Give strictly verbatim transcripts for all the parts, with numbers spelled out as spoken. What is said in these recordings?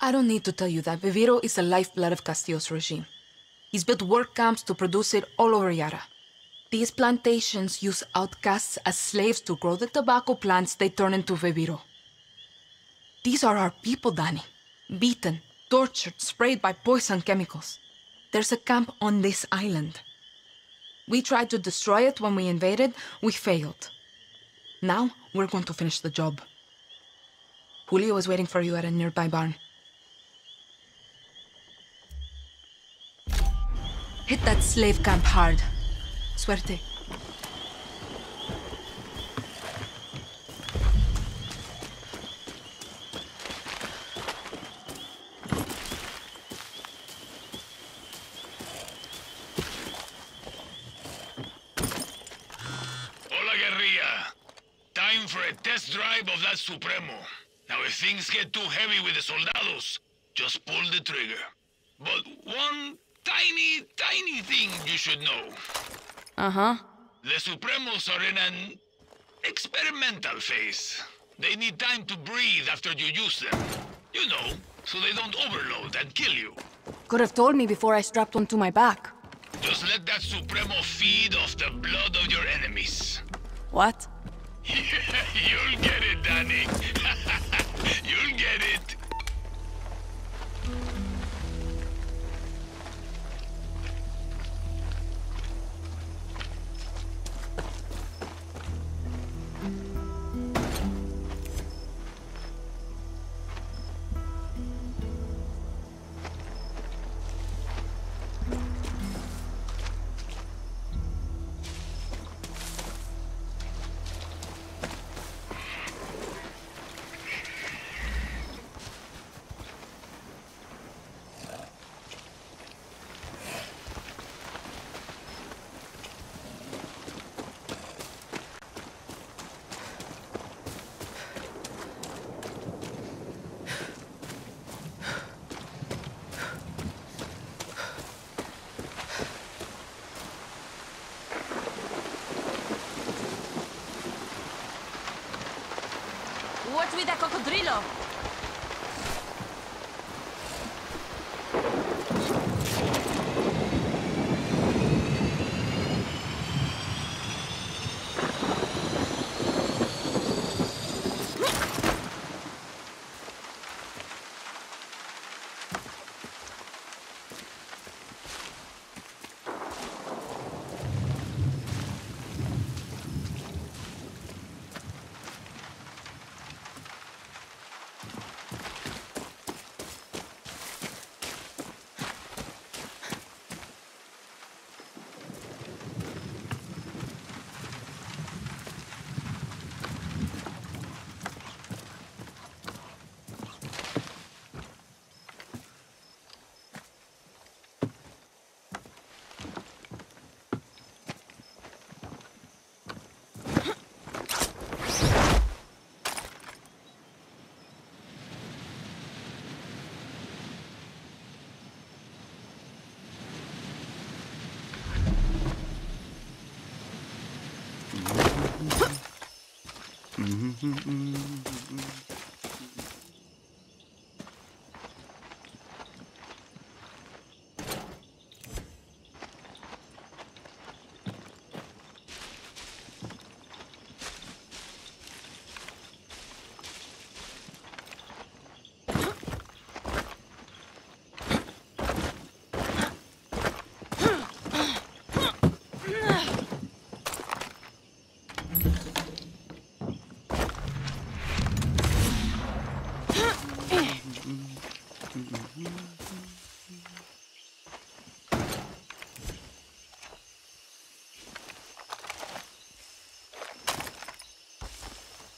I don't need to tell you that Viviro is the lifeblood of Castillo's regime. He's built work camps to produce it all over Yara. These plantations use outcasts as slaves to grow the tobacco plants they turn into Viviro. These are our people, Dani. Beaten, tortured, sprayed by poison chemicals. There's a camp on this island. We tried to destroy it when we invaded. We failed. Now, we're going to finish the job. Julio was waiting for you at a nearby barn. Hit that slave camp hard. Suerte. Of that supremo. Now if things get too heavy with the soldados, just pull the trigger. But one tiny, tiny thing you should know. Uh-huh. The supremos are in an experimental phase. They need time to breathe after you use them. You know, so they don't overload and kill you. Could have told me before I strapped one to my back. Just let that supremo feed off the blood of your enemies. What? You'll get it, Dani. You'll get it. With a cocodrilo.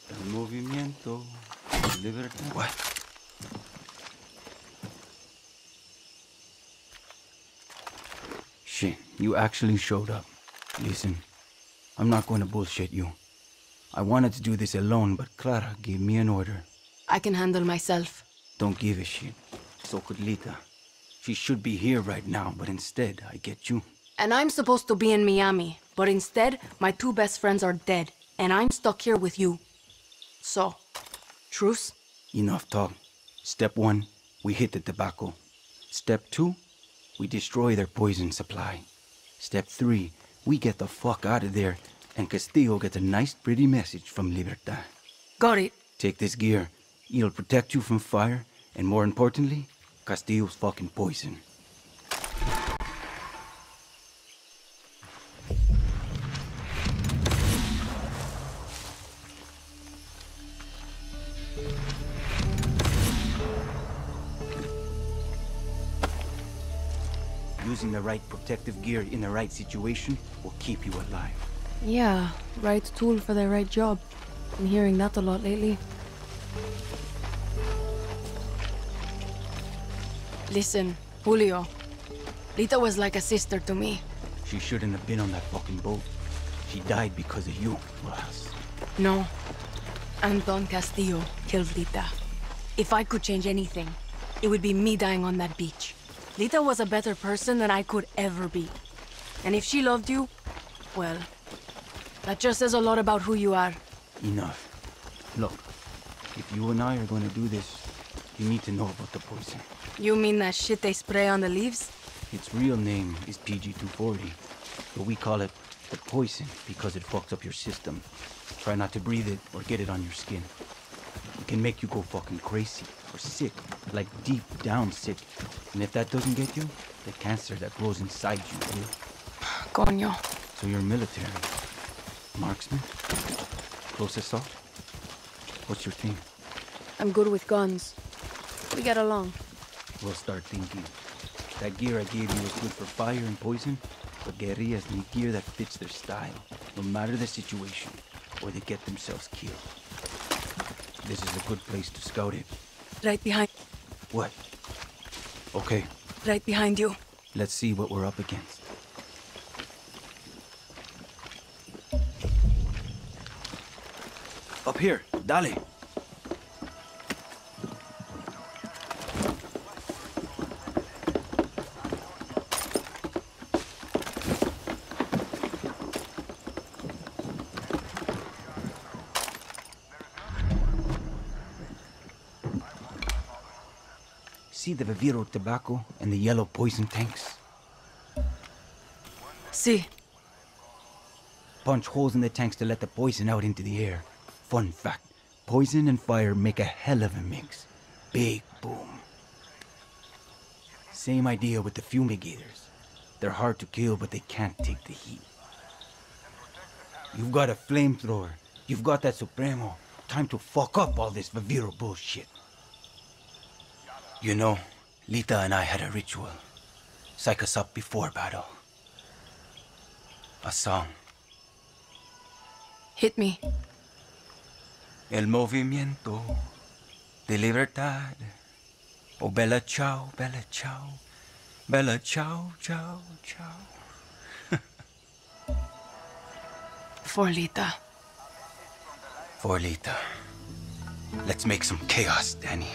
El movimiento de libertad. What? Shin, you actually showed up. Listen, I'm not going to bullshit you. I wanted to do this alone, but Clara gave me an order. I can handle myself. Don't give a shit. So could Lita. She should be here right now, but instead, I get you. And I'm supposed to be in Miami, but instead, my two best friends are dead, and I'm stuck here with you. So, truce? Enough talk. Step one, we hit the tobacco. Step two, we destroy their poison supply. Step three, we get the fuck out of there, and Castillo gets a nice pretty message from Libertad. Got it. Take this gear. It'll protect you from fire, and more importantly, Castillo's fucking poison. Using the right protective gear in the right situation will keep you alive. Yeah, right tool for the right job. I'm hearing that a lot lately. Listen, Julio. Lita was like a sister to me. She shouldn't have been on that fucking boat. She died because of you, Rojas. No. Anton Castillo killed Lita. If I could change anything, it would be me dying on that beach. Lita was a better person than I could ever be. And if she loved you, well, that just says a lot about who you are. Enough. Look, if you and I are going to do this, you need to know about the poison. You mean that shit they spray on the leaves? Its real name is P G two forty, but we call it the poison because it fucks up your system. Try not to breathe it or get it on your skin. It can make you go fucking crazy. Or sick, like deep down sick. And if that doesn't get you, the cancer that grows inside you will. Coño. So you're military. Marksman? Close assault? What's your thing? I'm good with guns. We get along. We'll start thinking. That gear I gave you was good for fire and poison, but guerrillas need gear that fits their style, no matter the situation, or they get themselves killed. This is a good place to scout it. Right behind... What? Okay. Right behind you. Let's see what we're up against. Up here, Dali. See the Viviro tobacco and the yellow poison tanks? See. Si. Punch holes in the tanks to let the poison out into the air. Fun fact, poison and fire make a hell of a mix. Big boom. Same idea with the fumigators. They're hard to kill, but they can't take the heat. You've got a flamethrower. You've got that supremo. Time to fuck up all this Viviro bullshit. You know, Lita and I had a ritual. Psych us up before battle. A song. Hit me. El movimiento de libertad. Oh, Bella Ciao, Bella Ciao. Bella Ciao, Ciao, Ciao. For Lita. For Lita. Let's make some chaos, Dani.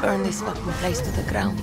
Burn this fucking place to the ground.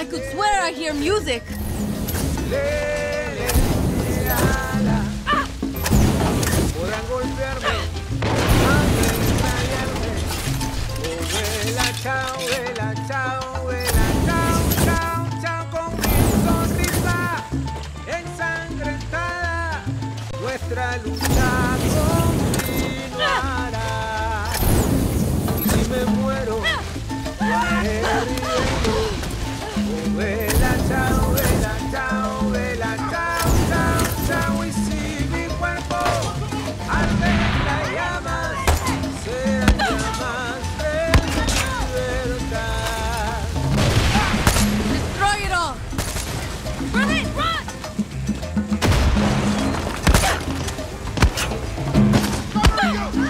I could swear I hear music. Nuestra lucha continuará. Y si me muero, haré riendo. Bella Ciao, Bella Ciao, Bella Ciao, Ciao, Ciao. Y si mi cuerpo arde en las llamas, sean llamas de libertad. Destroy it all. Run it, run! Abajo.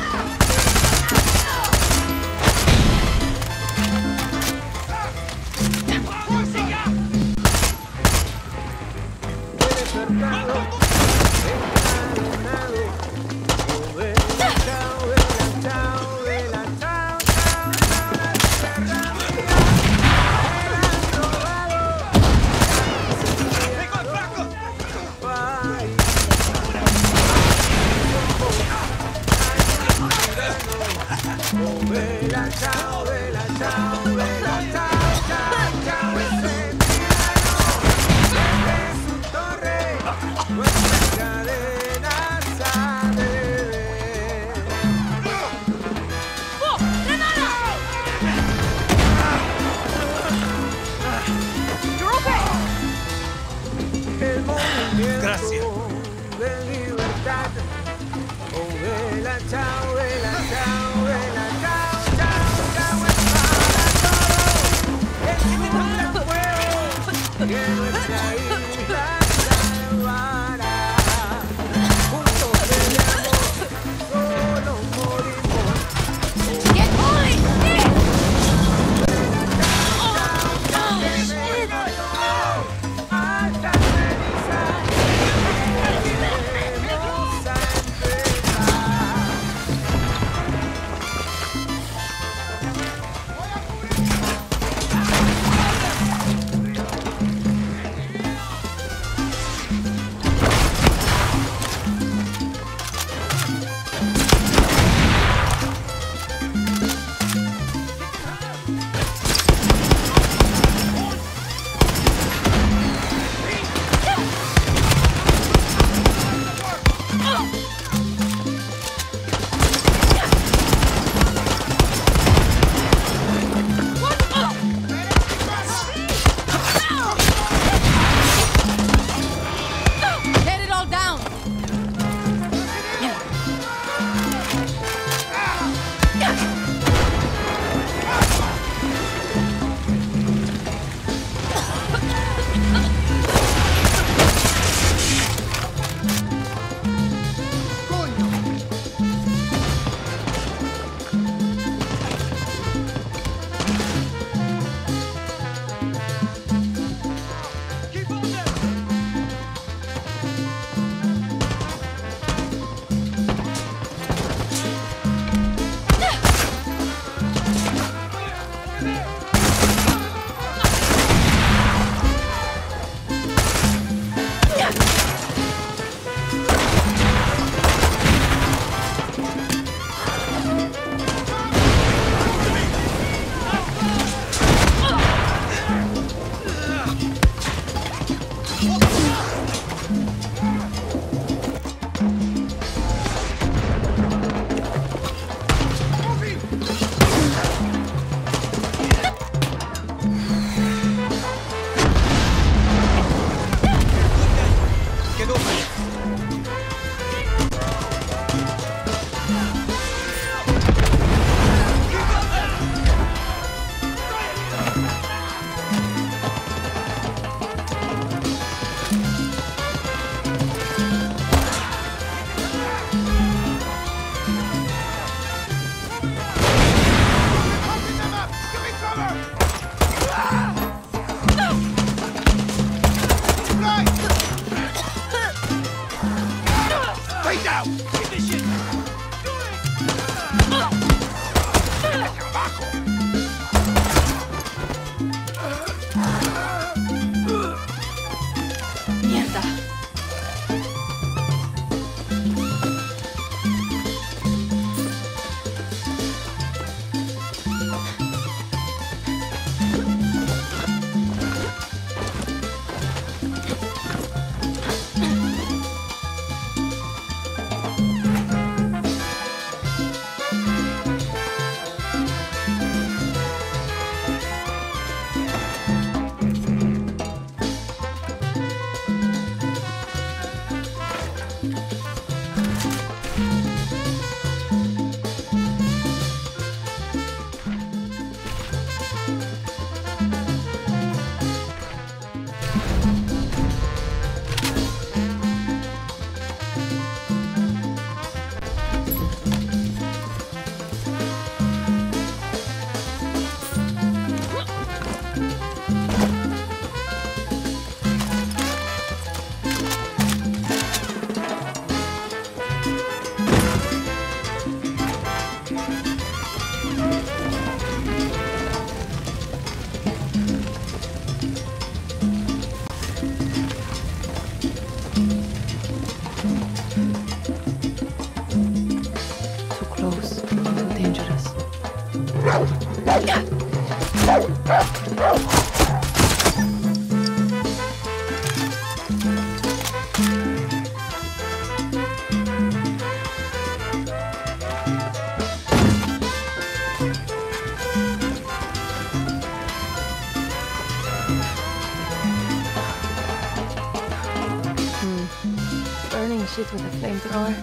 With a flamethrower.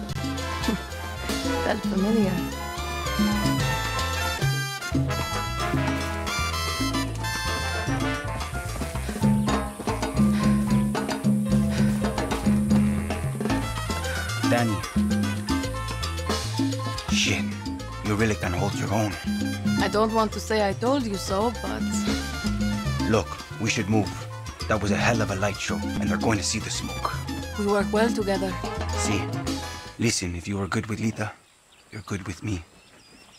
Felt familiar. Dani. Shit. You really can hold your own. I don't want to say I told you so, but... Look, we should move. That was a hell of a light show, and they're going to see the smoke. We work well together. See, listen, if you are good with Lita, you're good with me.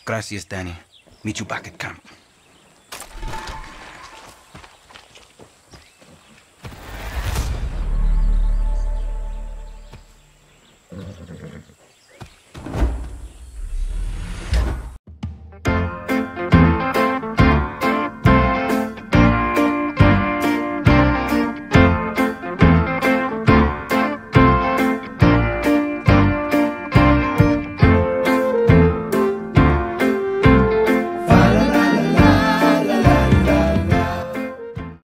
Gracias, Dani. Meet you back at camp.